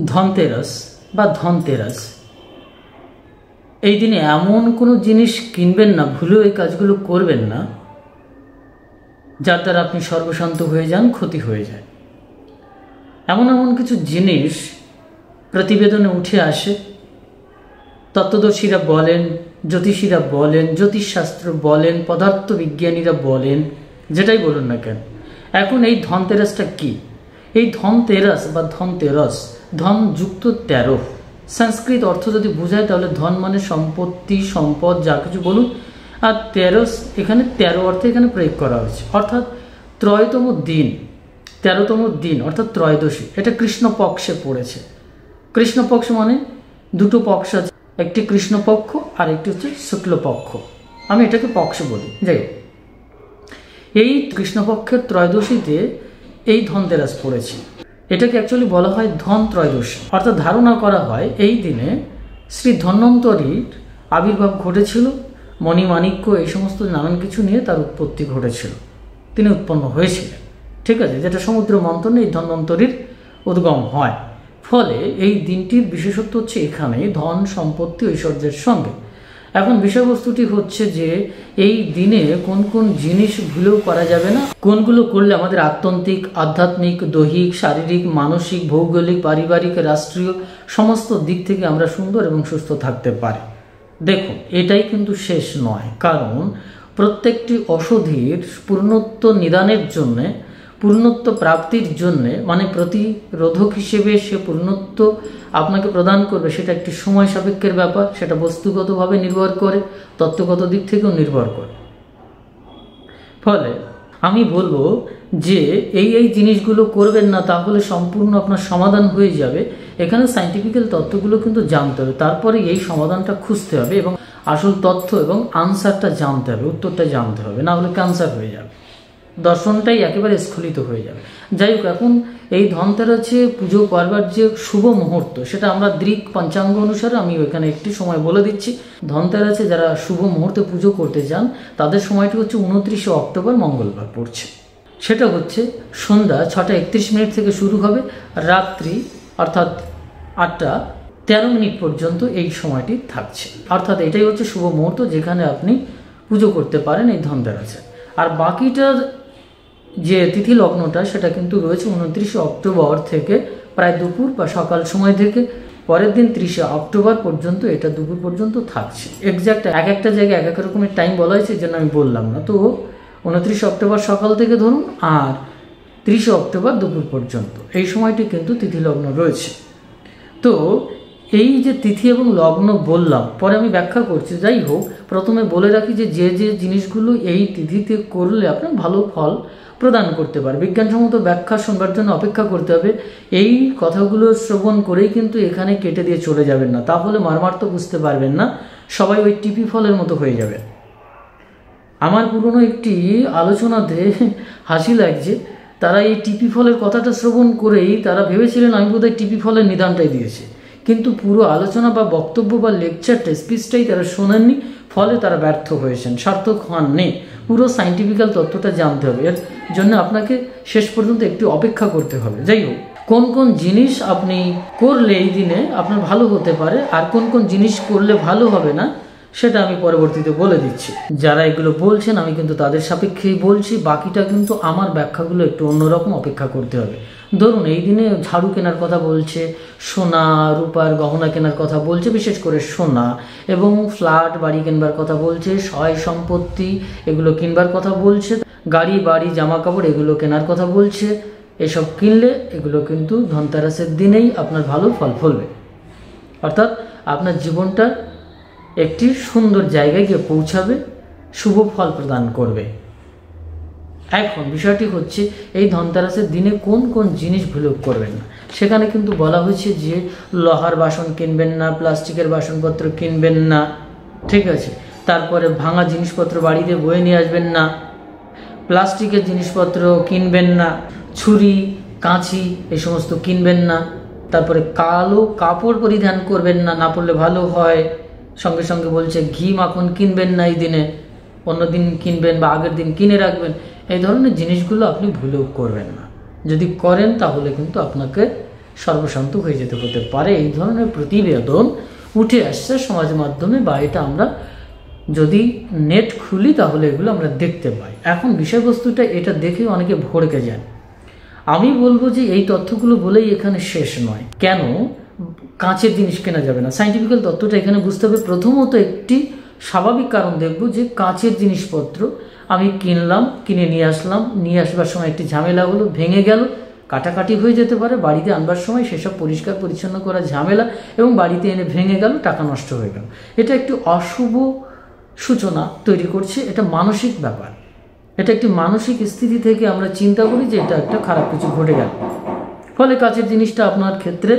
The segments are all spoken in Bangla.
धनतेरस बा धनतेरस এই দিনে এমন কোনো জিনিস কিনবেন না, ভুলেও এই কাজগুলো করবেন না যার দ্বারা আপনি সর্বশান্ত হয়ে যান, ক্ষতি হয়ে যায়। এমন এমন কিছু জিনিস প্রতিবেদনে উঠে আসে, তত্ত্বদর্শীরা বলেন, জ্যোতিষীরা বলেন, জ্যোতিষশাস্ত্র বলেন, পদার্থবিজ্ঞানীরা বলেন, যেটাই বলুন না কেন। এখন এই ধনতেরাসটা কি? এই ধনতেরাস বা ধনতেরস, ধন যুক্ত ১৩, সংস্কৃত অর্থ যদি বোঝায় তাহলে ধন মানে সম্পত্তি, সম্পদ, যা কিছু বলুন, আর তেরস এখানে ১৩ অর্থে এখানে প্রয়োগ করা হয়েছে, অর্থাৎ ত্রয়তম দিন, ১৩তম দিন অর্থাৎ ত্রয়োদশী। এটা কৃষ্ণপক্ষে পড়েছে। কৃষ্ণপক্ষ মানে দুটো পক্ষ আছে, একটি কৃষ্ণপক্ষ আর একটি হচ্ছে শুক্লপক্ষ, আমি এটাকে পক্ষ বলি। যাই হোক, এই কৃষ্ণপক্ষের ত্রয়োদশীতে এই ধনতেরাস পড়েছে। এটাকে অ্যাকচুয়ালি বলা হয় ধন ত্রয়োদশী, অর্থাৎ ধারণা করা হয় এই দিনে শ্রী ধন্বন্তরীর আবির্ভাব ঘটেছিল, মণিমাণিক্য এই সমস্ত নানান কিছু নিয়ে তার উৎপত্তি ঘটেছিল, তিনি উৎপন্ন হয়েছিলেন, ঠিক আছে, যেটা সমুদ্র মন্থনে এই ধন্বন্তরীর উদ্গম হয়। ফলে এই দিনটির বিশেষত্ব হচ্ছে এখানে ধন, সম্পত্তি, ঐশ্বর্যের সঙ্গে। এখন বিষয়বস্তুটি হচ্ছে যে এই দিনে কোন কোন জিনিস ভুলেও করা যাবে না, কোনগুলো করলে আমাদের আত্যন্তিক, আধ্যাত্মিক, দৈহিক, শারীরিক, মানসিক, ভৌগোলিক, পারিবারিক, রাষ্ট্রীয় সমস্ত দিক থেকে আমরা সুন্দর এবং সুস্থ থাকতে পারি। দেখুন, এটাই কিন্তু শেষ নয়, কারণ প্রত্যেকটি ওষুধের পূর্ণত্ব নিদানের জন্যে, পূর্ণত্ব প্রাপ্তির জন্যে, মানে প্রতিরোধক হিসেবে সে পূর্ণত্ব আপনাকে প্রদান করবে, সেটা একটি সময় সাপেক্ষের ব্যাপার, সেটা বস্তুগতভাবে নির্ভর করে, তত্ত্বগত দিক থেকেও নির্ভর করে। ফলে আমি বলবো যে এই এই জিনিসগুলো করবেন না, তাহলে সম্পূর্ণ আপনার সমাধান হয়ে যাবে। এখানে সায়েন্টিফিক্যাল তত্ত্বগুলো কিন্তু জানতে হবে, তারপরে এই সমাধানটা খুঁজতে হবে এবং আসল তথ্য এবং আনসারটা জানতে হবে, উত্তরটা জানতে হবে, না হলে ক্যান্সার হয়ে যাবে, দর্শনটাই একেবারে স্খলিত হয়ে যাবে। যাই হোক, এখন এই ধনতেরাসে পুজো করবার যে শুভ মুহূর্ত, সেটা আমরা গ্রিক পঞ্চাঙ্গ অনুসারে আমি ওইখানে একটি সময় বলে দিচ্ছি। ধনতেরাসে যারা শুভ মুহূর্তে পুজো করতে যান তাদের সময়টি হচ্ছে ২৯ অক্টোবর, মঙ্গলবার পড়ছে। সেটা হচ্ছে সন্ধ্যা ৬টা ৩১ মিনিট থেকে শুরু হবে, রাত্রি অর্থাৎ ৮টা ১৩ মিনিট পর্যন্ত এই সময়টি থাকছে, অর্থাৎ এটাই হচ্ছে শুভ মুহূর্ত যেখানে আপনি পুজো করতে পারেন এই ধনতেরাসে। আর বাকিটার যে তিথি লগ্নটা সেটা কিন্তু রয়েছে ২৯ অক্টোবর থেকে প্রায় দুপুর বা সকাল সময় থেকে, পরের দিন ৩০ অক্টোবর পর্যন্ত, এটা দুপুর পর্যন্ত থাকছে। এক্স্যাক্ট এক একটা জায়গায় এক এক রকমের টাইম বলা হয়েছে, এই জন্য আমি বললাম না। তো ২৯ অক্টোবর সকাল থেকে ধরুন, আর ৩০ অক্টোবর দুপুর পর্যন্ত, এই সময়টি কিন্তু তিথি লগ্ন রয়েছে। তো এই যে তিথি এবং লগ্ন বললাম, পরে আমি ব্যাখ্যা করছি। যাই হোক, প্রথমে বলে রাখি যে যে যে জিনিসগুলো এই তিথিতে করলে আপনার ভালো ফল প্রদান করতে পারে, বিজ্ঞানসম্মত ব্যাখ্যা শোনবার জন্য অপেক্ষা করতে হবে। এই কথাগুলো শ্রবণ করেই কিন্তু এখানে কেটে দিয়ে চলে যাবেন না, তাহলে মর্মার্থ বুঝতে পারবেন না, সবাই ওই টিপি ফলের মতো হয়ে যাবে। আমার পুরনো একটি আলোচনাতে হাসি লাগছে, তারা এই টিপি ফলের কথাটা শ্রবণ করেই তারা ভেবেছিলেন আমি বোধহয় টিপি ফলের নিদানটাই দিয়েছি, কিন্তু পুরো আলোচনা বা বক্তব্য বা লেকচারটা, স্পিচটাই তারা শোনেননি, ফলে তারা ব্যর্থ হয়েছেন, সার্থক হননি। পুরো সায়েন্টিফিক্যাল তথ্যটা জানতে হবে, এর জন্য আপনাকে শেষ পর্যন্ত একটু অপেক্ষা করতে হবে। যাই হোক, কোন কোন জিনিস আপনি করলে এই দিনে আপনার ভালো হতে পারে, আর কোন কোন জিনিস করলে ভালো হবে না, সেটা আমি পরবর্তীতে বলে দিচ্ছি। যারা এগুলো বলছেন আমি কিন্তু তাদের সাপেক্ষেই বলছি, বাকিটা কিন্তু আমার ব্যাখ্যাগুলো একটু অন্যরকম, অপেক্ষা করতে হবে। ধরুন এই দিনে ঝাড়ু কেনার কথা বলছে, সোনা রূপার গহনা কেনার কথা বলছে, বিশেষ করে সোনা, এবং ফ্ল্যাট বাড়ি কেনবার কথা বলছে, সয় সম্পত্তি এগুলো কিনবার কথা বলছে, গাড়ি, বাড়ি, জামা কাপড় এগুলো কেনার কথা বলছে। এসব কিনলে এগুলো কিন্তু ধনতেরাসের দিনেই আপনার ভালো ফল ফলবে, অর্থাৎ আপনার জীবনটা একটি সুন্দর জায়গায় গিয়ে পৌঁছাবে, শুভ ফল প্রদান করবে। এখন বিষয়টি হচ্ছে এই ধনতেরাসের দিনে কোন কোন জিনিস ভুলেও করবেন না। সেখানে কিন্তু বলা হয়েছে যে লোহার বাসন কিনবেন না, প্লাস্টিকের বাসনপত্র কিনবেন না, ঠিক আছে, তারপরে ভাঙা জিনিসপত্র বাড়িতে বয়ে নিয়ে আসবেন না, প্লাস্টিকের জিনিসপত্র কিনবেন না, ছুরি, কাঁচি এই সমস্ত কিনবেন না, তারপরে কালো কাপড় পরিধান করবেন না, না পরলে ভালো হয়। সঙ্গে সঙ্গে বলছে ঘি মাখন কিনবেন না এই দিনে, অন্যদিন কিনবেন বা আগের দিন কিনে রাখবেন। এই ধরনের জিনিসগুলো আপনি ভুলেও করবেন না, যদি করেন তাহলে কিন্তু আপনাকে सर्वशांत हो जो होते धरण प्रतिबेदन उठे आसছে समाज माध्यमे जदि नेट खुली तो एगुलो देखते पाई एखन विषय वस्तुटा एटा देखे अनेके भड़के जान आमी बोलबो जे एई तथ्यगुलो बोलेई एखाने शेष नय केन काँचेर जिनिस केना जाबे ना साइंटिफिकल तथ्यटा एखाने बुझते होबे प्रथमत एकटी स्वाभाविक कारण देखबो जे काँचेर जिनिसपत्र आमी किनलाम किने निये आसलाम निये आसबार समय एकटी झामेला हलो भेंगे गेल काटाकाटी हो जेते पारे बाड़ीते आनबार समय से सब परिष्कार परिच्छन्न करा झामेला एबं बाड़ीते एने भेंगे गेल टाका नष्ट हये गेल एटा एकटी अशुभ सूचना तैरी कर मानसिक ब्यापार एक मानसिक स्थिति थे चिंता करी खराब किछु घटे गेल फले काचेर जिनिसटा आपनार क्षेत्रे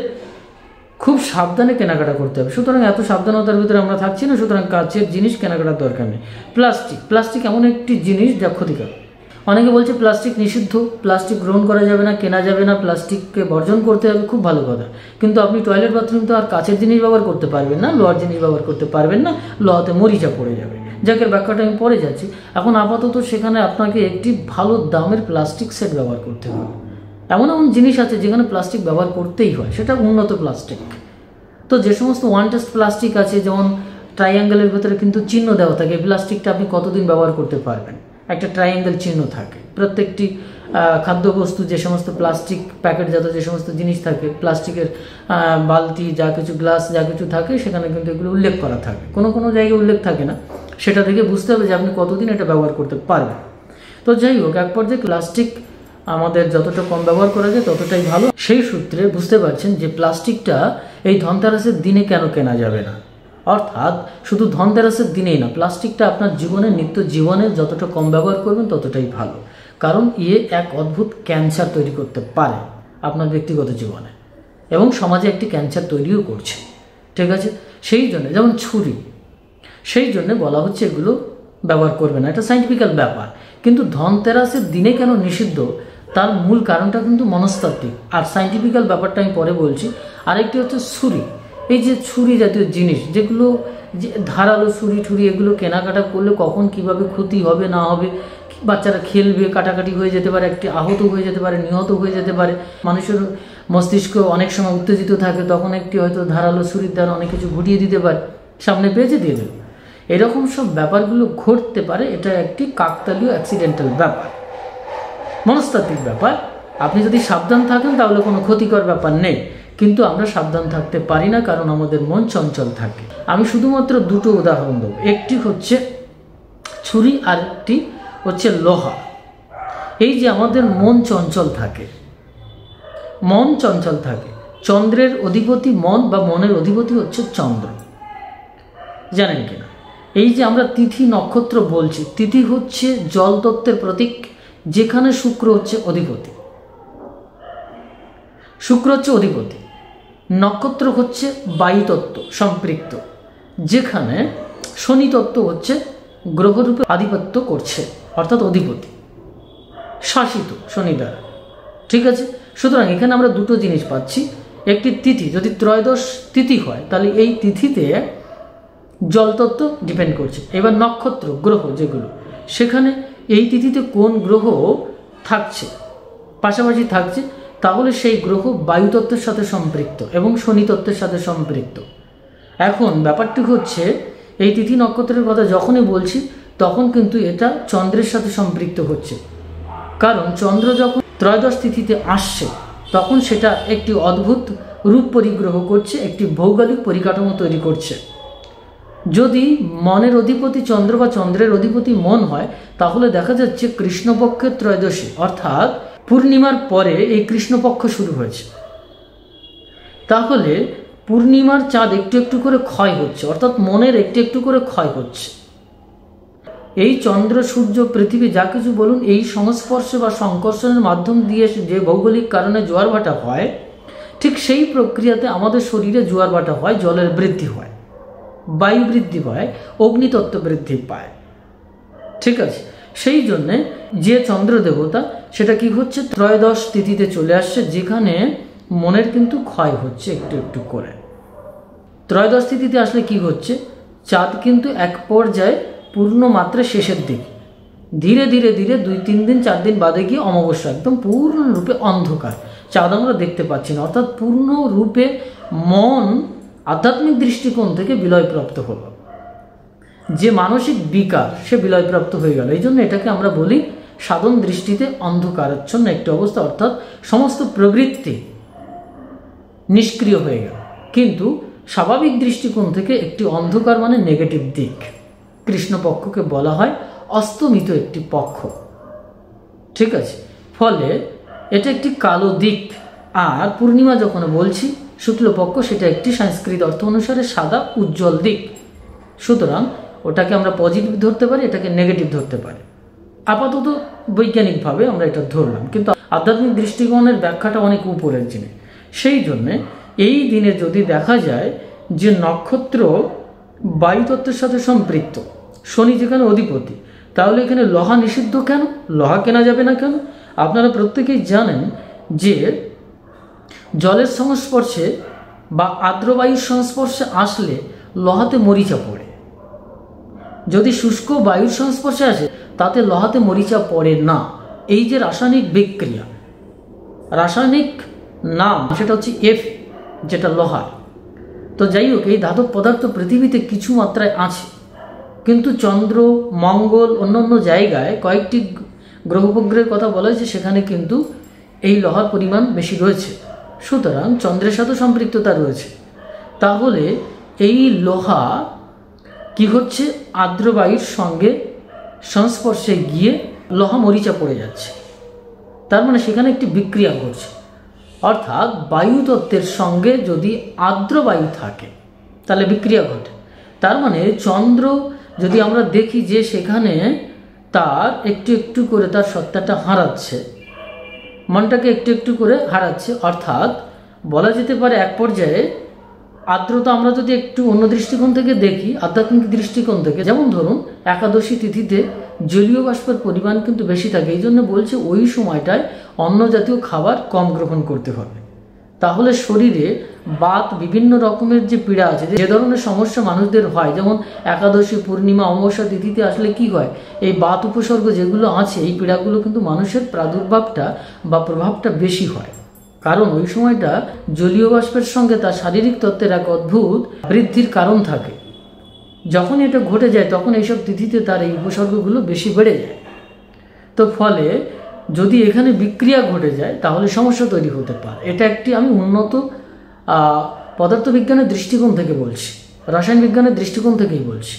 खूब सावधाने केनाकाटा करते हैं सूतरां एत सावधानतार भितरे आमरा थाकछि ना सूतरां काचेर जिनिस केनाकाटार दरकार नेई प्लास्टिक प्लास्टिक एमन एकटी जिनिस जा क्षतिकारक अनेके बोलछे प्लास्टिक निषिद्ध प्लास्टिक ग्रहण करा जाबे ना केना जाबे ना प्लास्टिकके बर्जन करते होबे खूब भालो कथा किन्तु आपनि टयलेट बाथरूम तो आर काचेर जिनिस व्यवहार करते पारबेन ना लोहार जिनिस व्यवहार करते पारबेन ना लोहाते मरिचा पड़े जाबे जाकेर व्याख्याटा आमि परे जाच्छि एखन आपातत सेखाने आपनाके एकटी भालो दामेर प्लास्टिक सेट व्यवहार करते होबे এমন এমন জিনিস আছে যেখানে প্লাস্টিক ব্যবহার করতেই হয় সেটা উন্নত প্লাস্টিক তো যে সমস্ত ওয়ান টেস্ট প্লাস্টিক আছে যেমন ট্রায়াঙ্গেলের ভিতরে কিন্তু চিহ্ন দেওয়া থাকে প্লাস্টিকটা আপনি কতদিন ব্যবহার করতে পারবেন একটা ট্রায়াঙ্গেল চিহ্ন থাকে প্রত্যেকটি খাদ্যবস্তু যে সমস্ত প্লাস্টিক প্যাকেটজাত যে সমস্ত জিনিস থাকে প্লাস্টিকের বালতি যা কিছু গ্লাস যা কিছু থাকে সেখানে কিন্তু এগুলো উল্লেখ করা থাকে কোনো কোনো জায়গায় উল্লেখ থাকে না সেটা থেকে বুঝতে হবে যে আপনি কতদিন এটা ব্যবহার করতে পারবেন তো যাই হোক এক পর্যায়ে প্লাস্টিক आमादेर जतटा कम व्यवहार करा जाए ततटाई भालो सेई सूत्रे बुझते पारछेन जे प्लास्टिकटा एई धनतेरासेर दिने केन केना जाबे ना अर्थात शुधु धनतेरासेर दिनेई ना प्लास्टिकटा आपनार जीवने नित्य जीवने जतटा कम व्यवहार करबेन ततटाई भालो कारण ये एक अद्भुत क्यान्सार तैरि करते पारे आपनार व्यक्तिगत जीवने एबं समाजे एकटी क्यान्सार तैरिओ करछे ठीक आछे सेई जन्य जेमन छुरी सेई जन्य बला हच्छे एगुलो व्यवहार करबे ना एटा साइंटिफिकल ब्यापार किन्तु धनतेरासेर दिने केन निषिद्ध तार मूल कारणटा किन्तु मनस्तात्त्विक और साइंटिफिकल ब्यापारटा आमि परे बोलछि आरेकटी हच्छे छुरी एई जे छुरी जातीय जिनिस जेगुलो धारालो छुरी छुरी एगुलो केनाकाटा करले कखन किभाबे क्षति होबे ना होबे बाच्चारा खेलबे काटाकाटी हये जेते पारे एकटी आहत हये जेते पारे निहत हये जेते पारे मानुषेर मस्तिष्क अनेक समय उत्तेजित थाके तखन एकटी हयतो धारालो छुरिर द्वारा अनेक किछु घटिये दिते पारे सामने पेजे दिये देबे एरकम सब ब्यापारगुलो घटते पारे एटा एकटी काकतालीय অ্যাক্সিডেন্টাল ব্যাপার मनस्तात्विक ব্যাপার আপনি যদি সাবধান থাকেন তাহলে কোনো ক্ষতিকর ব্যাপার নেই কিন্তু আমরা সাবধান থাকতে পারি না কারণ আমাদের মন চঞ্চল থাকে আমি শুধুমাত্র দুটো উদাহরণ দেব একটি হচ্ছে ছুরি আর একটি হচ্ছে লোহা এই যে আমাদের মন চঞ্চল থাকে চন্দ্রের অধিপতি মন বা মনের অধিপতি হচ্ছে চন্দ্র জানেন কি না এই যে আমরা তিথি নক্ষত্র বলছি তিথি হচ্ছে জল তত্ত্বের প্রতীক যেখানে শুক্র হচ্ছে অধিপতি শুক্র হচ্ছে অধিপতি নক্ষত্র হচ্ছে বায়ু তত্ত্ব সম্পৃক্ত যেখানে শনি তত্ত্ব হচ্ছে গ্রহরূপে আধিপত্য করছে অর্থাৎ অধিপতি শাসিত শনি দ্বারা ঠিক আছে সুতরাং এখানে আমরা দুটো জিনিস পাচ্ছি একটি তিথি যদি ত্রয়োদশ তিথি হয় তাহলে এই তিথিতে জল তত্ত্ব ডিপেন্ড করছে এবার নক্ষত্র গ্রহ যেগুলো সেখানে এই তিথিতে কোন গ্রহ থাকছে পাশাপাশি থাকছে তাহলে সেই গ্রহ বায়ু তত্ত্বের সাথে সম্পৃক্ত এবং শনি তত্ত্বের সাথে সম্পৃক্ত এখন ব্যাপারটি হচ্ছে এই তিথি নক্ষত্রের কথা যখনই বলছি তখন কিন্তু এটা চন্দ্রের সাথে সম্পৃক্ত হচ্ছে কারণ চন্দ্র যখন ত্রয়োদশ তিথিতে আসছে তখন সেটা একটি অদ্ভুত রূপ পরিগ্রহ করছে একটি ভৌগোলিক পরিকাঠামো তৈরি করছে যদি মনের অধিপতি চন্দ্র বা চন্দ্রের অধিপতি মন হয় তাহলে দেখা যাচ্ছে কৃষ্ণপক্ষের ত্রয়োদশী অর্থাৎ পূর্ণিমার পরে এই কৃষ্ণপক্ষ শুরু হয়েছে তাহলে পূর্ণিমার চাঁদ একটু একটু করে ক্ষয় হচ্ছে অর্থাৎ মনের একটু একটু করে ক্ষয় হচ্ছে এই চন্দ্র সূর্য পৃথিবী যা কিছু বলুন এই সংস্পর্শে বা সংকর্ষণের মাধ্যম দিয়ে যে ভৌগোলিক কারণে জোয়ার ভাটা হয় ঠিক সেই প্রক্রিয়াতে আমাদের শরীরে জোয়ার ভাটা হয় জলের বৃদ্ধি হয় वायु बृद्धि पाए अग्नितत्व बृद्धि पाए ठीक है से ही चंद्र देवता से त्रयोदश तिथि चले आसने मन क्योंकि क्षय हो त्रयोदश तिथि आसले कि हे चाँद क्योंकि एक पर्याय पूर्ण मात्रा शेषर दिके धीरे धीरे धीरे दुई तीन दिन चार दिन बादे गए अमावस्या एकदम पूर्ण रूपे अंधकार चाँद आमरा देखते पाच्छि ना अर्थात पूर्ण रूपे मन आध्यात्मिक दृष्टिकोण थेके बिलयप्राप्त हलो। जे मानसिक विकार से विलयप्राप्त हो गल यही एटाके आमरा बोली साधन दृष्टिते अंधकाराच्छन्न एकटी अवस्था अर्थात समस्त प्रवृत्ति निष्क्रिय हो गल। किन्तु स्वाभाविक दृष्टिकोण थेके एकटी अंधकार माने नेगेटिव दिक कृष्ण पक्ष के बला हय अस्तमित एकटी पक्ष, ठीक आछे। फले एटा एकटी कालो दिक आर पूर्णिमा जखन बोलछि शुक्ल पक्ष सेटा एकटी संस्कृत अर्थ अनुसारे सादा उज्जवल दिक। सुतरां ओटाके आमरा पजिटिव धरते पारी, एटाके नेगेटिव धरते पारी। आपातत वैज्ञानिक भावे आमरा एटा धरलाम, किन्तु आध्यात्मिक दृष्टिकोणेर व्याख्याटा अनेक उपरेर जिनिस। सेई जन्य এই দিনে যদি দেখা যায় যে নক্ষত্র বায়ুতত্ত্বের সাথে সম্পৃক্ত, শনি যেখানে অধিপতি, তাহলে এখানে লোহা নিষিদ্ধ কেন? লোহা কেনা যাবে না কেন? আপনারা প্রত্যেকেই জানেন যে জলের সংস্পর্শে বা আর্দ্র বায়ুর সংস্পর্শে আসলে লোহাতে মরিচা পড়ে। যদি শুষ্ক বায়ুর সংস্পর্শে আসে তাতে লোহাতে মরিচা পড়ে না। এই যে রাসায়নিক বিক্রিয়া, রাসায়নিক নাম সেটা হচ্ছে এফ जेटा लोहार। तो जैक ये धातु पदार्थ पृथिवीते किछु मात्राय आछे, किन्तु चंद्र मंगल अन्यान्य जायगाय कयेकटी ग्रह उपग्रहेर कथा बला हयेछे सेखाने किन्तु एई लोहार परिमाण बेशी रयेछे। सुतरां चंद्रेर साथे सम्पृक्तता रयेछे, ताहले एई लोहा कि हच्छे आर्द्र वायुर संगे संस्पर्शे गिये लोहा मरिचा पड़े जाच्छे, तार माने सेखाने एकटी बिक्रिया घटছে। अर्थात वायुतत्त्वेर संगे यदि आर्द्र वायु थाके ताहले बिक्रिया घटे। तार माने चंद्र यदि आमरा देखी जे सेखाने तार एकटू एकटू करे तार सत्ताटा हाराच्छे, मनटाके एकटू एकटू करे हाराच्छे। अर्थात बला जेते पारे एक पर्याये आर्द्रता आमरा यदि एकटू अन्य दृष्टिकोण थेके देखी, आध्यात्मिक दृष्टिकोण थेके, जेमन धरुन एकादशी तिथिते জলীয় বাষ্পের পরিমাণ কিন্তু বেশি থাকে, এইজন্য বলছে ওই সময়টায় অন্য জাতীয় খাবার কম গ্রহণ করতে হবে। তাহলে শরীরে বাত বিভিন্ন রকমের যে পীড়া আছে, যে ধরনের সমস্যা মানুষদের হয়, যেমন একাদশী পূর্ণিমা অমাবস্যা তিথিতে আসলে কি হয়, এই বাত উপসর্গ যেগুলো আছে এই পীড়াগুলো কিন্তু মানুষের প্রাদুর্ভাবটা বা প্রভাবটা বেশি হয়, কারণ ওই সময়টা জলীয় বাষ্পের সঙ্গে তার শারীরিক তত্ত্বের এক অদ্ভুত বৃদ্ধির কারণ থাকে। যখন এটা ঘটে যায় তখন এই সব তিথিতে তার এই উপসর্গগুলো বেশি বেড়ে যায়। তো ফলে যদি এখানে বিক্রিয়া ঘটে যায় তাহলে সমস্যা তৈরি হতে পারে। এটা একটি আমি উন্নত পদার্থবিজ্ঞানের দৃষ্টিকোণ থেকে বলছি, রসায়ন বিজ্ঞানের দৃষ্টিকোণ থেকেই বলছি,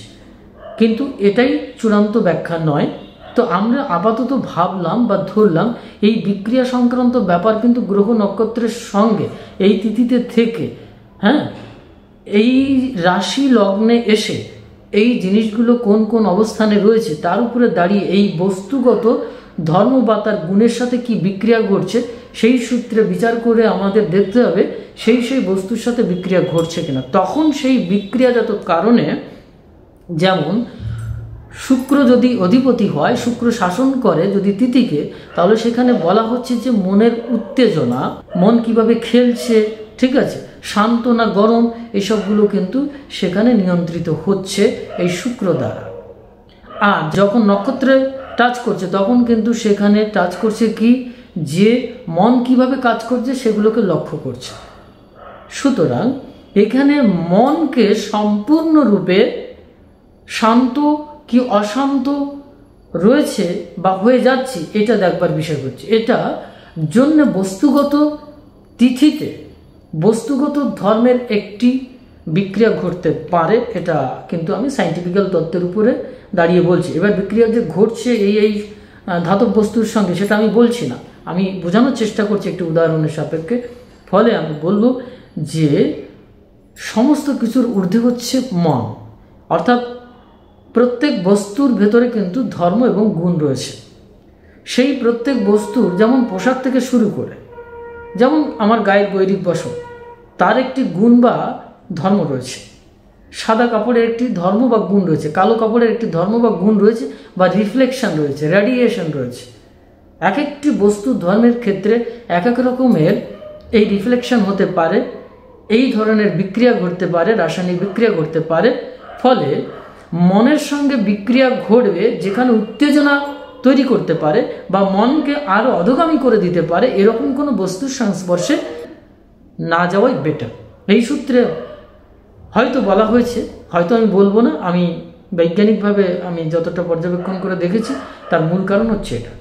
কিন্তু এটাই চূড়ান্ত ব্যাখ্যা নয়। তো আমরা আপাতত ভাবলাম বা ধরলাম এই বিক্রিয়া সংক্রান্ত ব্যাপার কিন্তু গ্রহ নক্ষত্রের সঙ্গে এই তিথিতে থেকে, হ্যাঁ, এই রাশি লগ্নে এসে এই জিনিসগুলো কোন কোন অবস্থানে রয়েছে তার উপরে দাঁড়িয়ে এই বস্তুগত ধর্ম বা তার গুণের সাথে কি বিক্রিয়া ঘটছে সেই সূত্রে বিচার করে আমাদের দেখতে হবে সেই বস্তুর সাথে বিক্রিয়া ঘটছে কিনা। তখন সেই বিক্রিয়াজাত কারণে, যেমন শুক্র যদি অধিপতি হয়, শুক্র শাসন করে যদি তিথিকে, তাহলে সেখানে বলা হচ্ছে যে মনের উত্তেজনা, মন কিভাবে খেলছে, ঠিক আছে, শান্ত না গরম, এসবগুলো কিন্তু সেখানে নিয়ন্ত্রিত হচ্ছে এই শুক্র দ্বারা। আর যখন নক্ষত্রে টাচ করছে তখন কিন্তু সেখানে টাচ করছে কি, যে মন কিভাবে কাজ করছে সেগুলোকে লক্ষ্য করছে। সুতরাং এখানে মনকে সম্পূর্ণরূপে শান্ত কি অশান্ত রয়েছে বা হয়ে যাচ্ছে এটা দেখবার বিষয় হচ্ছে। এটা জন্য বস্তুগত তিথিতে বস্তুগত ধর্মের একটি বিক্রিয়া ঘটতে পারে, এটা কিন্তু আমি সাইন্টিফিক্যাল তত্ত্বের উপরে দাঁড়িয়ে বলছি। এবার বিক্রিয়া যে ঘটছে এই ধাতব বস্তুর সঙ্গে সেটা আমি বলছি না, আমি বোঝানোর চেষ্টা করছি একটি উদাহরণের সাপেক্ষে। ফলে আমি বলবো যে সমস্ত কিছুর ঊর্ধ্বে হচ্ছে মন, অর্থাৎ প্রত্যেক বস্তুর ভেতরে কিন্তু ধর্ম এবং গুণ রয়েছে। সেই প্রত্যেক বস্তুর, যেমন পোশাক থেকে শুরু করে, যেমন আমার গায়ের গৈরিক বসন, তার একটি গুণ বা ধর্ম রয়েছে। সাদা কাপড়ের একটি ধর্ম বা গুণ রয়েছে, কালো কাপড়ের একটি ধর্ম বা গুণ রয়েছে, বা রিফ্লেকশন রয়েছে, রেডিয়েশন রয়েছে। এক একটি বস্তু ধর্মের ক্ষেত্রে এক এক রকমের এই রিফ্লেকশন হতে পারে, এই ধরনের বিক্রিয়া ঘটতে পারে, রাসায়নিক বিক্রিয়া ঘটতে পারে। ফলে মনের সঙ্গে বিক্রিয়া ঘটবে, যেখানে উত্তেজনা তৈরি করতে পারে বা মনকে আরো অধোগামী করে দিতে পারে এরকম কোনো বস্তুর সংস্পর্শে না যাওয়াই বেটার। এই সূত্রে হয়তো বলা হয়েছে, হয়তো আমি বলবো না, আমি বৈজ্ঞানিকভাবে আমি যতটা পর্যবেক্ষণ করে দেখেছি তার মূল কারণ হচ্ছে এটা।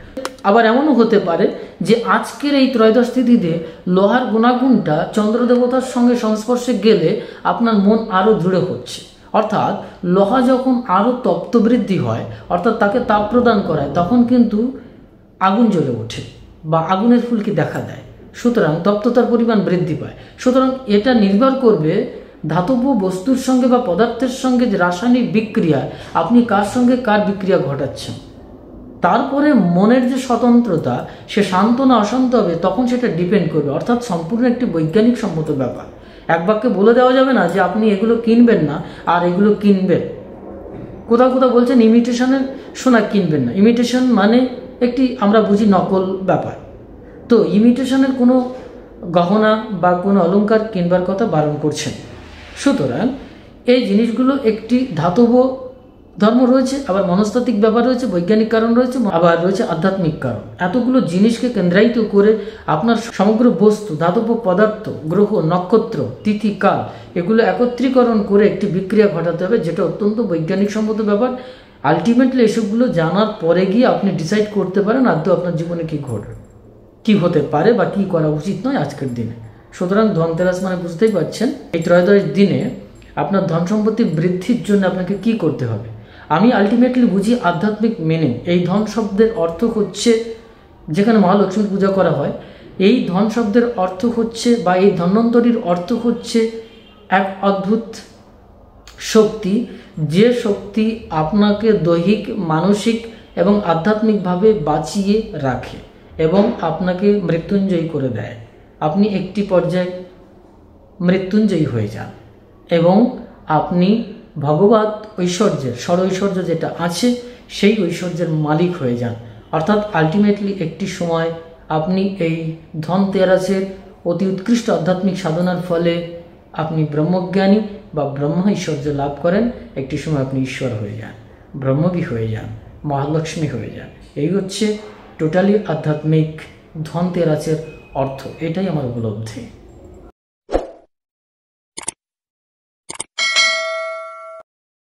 আবার এমনও হতে পারে যে আজকের এই ত্রয়োদশ তিথিতে লোহার গুণাগুণটা চন্দ্রদেবতার সঙ্গে সংস্পর্শে গেলে আপনার মন আরও দৃঢ় হচ্ছে। অর্থাৎ লোহা যখন আরও তপ্ত বৃদ্ধি হয়, অর্থাৎ তাকে তাপ প্রদান করায়, তখন কিন্তু আগুন জ্বলে ওঠে বা আগুনের ফুলকি দেখা দেয়, সুতরাং তপ্ততার পরিমাণ বৃদ্ধি পায়। সুতরাং এটা নির্ভর করবে ধাতব বস্তুর সঙ্গে বা পদার্থের সঙ্গে যে রাসায়নিক বিক্রিয়া আপনি কার সঙ্গে কার বিক্রিয়া ঘটাচ্ছেন, তারপরে মনের যে স্বতন্ত্রতা সে শান্ত না অশান্ত হবে তখন সেটা ডিপেন্ড করবে। অর্থাৎ সম্পূর্ণ একটি বৈজ্ঞানিক সম্মত ব্যাপার। এক বাক্যে বলে দেওয়া যাবে না যে আপনি এগুলো কিনবেন না আর এগুলো কিনবেন। কোথাও কোথাও বলছেন ইমিটেশনের সোনা কিনবেন না। ইমিটেশন মানে একটি আমরা বুঝি নকল ব্যাপার, তো ইমিটেশনের কোনো গহনা বা কোনো অলঙ্কার কিনবার কথা বারণ করছেন। সুতরাং এই জিনিসগুলো একটি ধাতব ধর্ম রয়েছে, আবার মনস্তাত্ত্বিক ব্যাপার রয়েছে, বৈজ্ঞানিক কারণ রয়েছে, আবার রয়েছে আধ্যাত্মিক কারণ। এতগুলো জিনিসকে কেন্দ্রায়িত করে আপনার সমগ্র বস্তু, ধাতব পদার্থ, গ্রহ, নক্ষত্র, তিথি, কাল এগুলো একত্রীকরণ করে একটি বিক্রিয়া ঘটাতে হবে, যেটা অত্যন্ত বৈজ্ঞানিক সম্মত ব্যাপার। আলটিমেটলি এসবগুলো জানার পরে গিয়ে আপনি ডিসাইড করতে পারেন আদৌ আপনার জীবনে কী ঘটবে, কী হতে পারে বা কী করা উচিত নয় আজকের দিনে। সুতরাং ধনতেরাস মানে বুঝতেই পারছেন এই ত্রয়োদশ দিনে আপনার ধন সম্পত্তি বৃদ্ধির জন্য আপনাকে কি করতে হবে। আমি আলটিমেটলি বুঝি আধ্যাত্মিক মেনে। এই ধন শব্দের অর্থ হচ্ছে, যেখানে মহা লক্ষ্মীর পূজা করা হয়, এই ধন শব্দের অর্থ হচ্ছে বা এই ধন্বন্তরীর অর্থ হচ্ছে এক অদ্ভুত শক্তি, যে শক্তি আপনাকে দৈহিক, মানসিক এবং আধ্যাত্মিকভাবে বাঁচিয়ে রাখে এবং আপনাকে মৃত্যুঞ্জয়ী করে দেয়। আপনি একটি পর্যায়ে মৃত্যুঞ্জয়ী হয়ে যান এবং আপনি ভগবত ঐশ্বর্যের, ঐশ্বর্য যেটা আছে সেই ঐশ্বর্যের মালিক হয়ে যান। অর্থাৎ আলটিমেটলি একটি সময় আপনি এই ধনতেরাসের অতি উৎকৃষ্ট আধ্যাত্মিক সাধনার ফলে আপনি ব্রহ্মজ্ঞানী বা ব্রহ্ম ঐশ্বর্য লাভ করেন। একটি সময় আপনি ঈশ্বর হয়ে যান, ব্রহ্মবী হয়ে যান, মহালক্ষ্মী হয়ে যান। এই হচ্ছে টোটালি আধ্যাত্মিক ধনতেরাসের অর্থ, এটাই আমার উপলব্ধি।